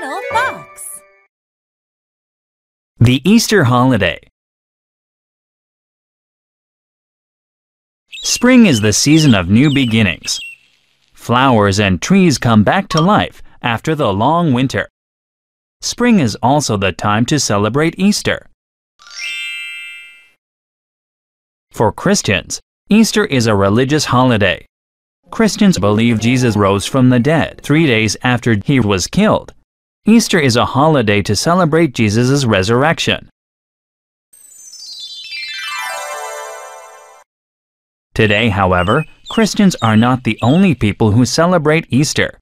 little fox. The Easter holiday. Spring is the season of new beginnings. Flowers and trees come back to life after the long winter. Spring is also the time to celebrate Easter. For Christians, Easter is a religious holiday. Christians believe Jesus rose from the dead 3 days after he was killed. Easter is a holiday to celebrate Jesus' resurrection. Today, however, Christians are not the only people who celebrate Easter.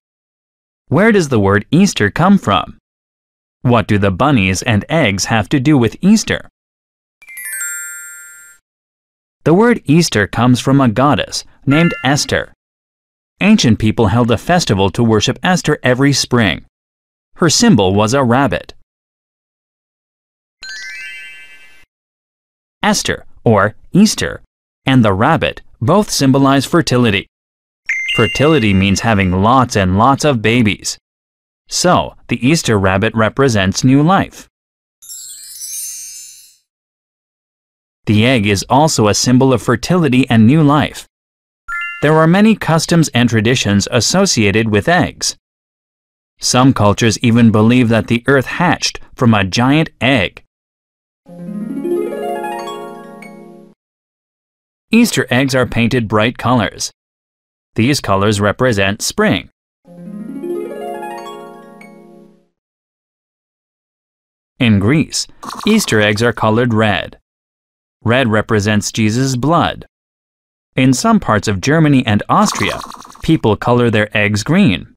Where does the word Easter come from? What do the bunnies and eggs have to do with Easter? The word Easter comes from a goddess named Esther. Ancient people held a festival to worship Esther every spring. Her symbol was a rabbit. Esther, or Easter, and the rabbit both symbolize fertility. Fertility means having lots and lots of babies. So, the Easter rabbit represents new life. The egg is also a symbol of fertility and new life. There are many customs and traditions associated with eggs. Some cultures even believe that the earth hatched from a giant egg. Easter eggs are painted bright colors. These colors represent spring. In Greece, Easter eggs are colored red. Red represents Jesus' blood. In some parts of Germany and Austria, people color their eggs green.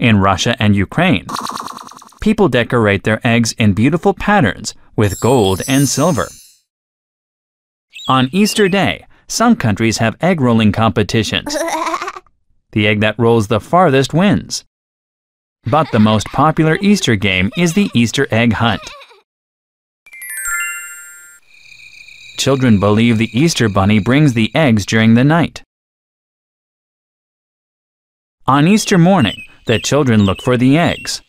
In Russia and Ukraine, people decorate their eggs in beautiful patterns with gold and silver. On Easter Day, some countries have egg rolling competitions. The egg that rolls the farthest wins. But the most popular Easter game is the Easter egg hunt. Children believe the Easter bunny brings the eggs during the night. On Easter morning, the children look for the eggs.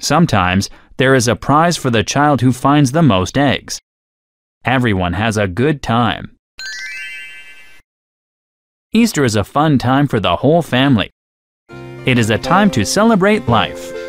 Sometimes, there is a prize for the child who finds the most eggs. Everyone has a good time. Easter is a fun time for the whole family. It is a time to celebrate life.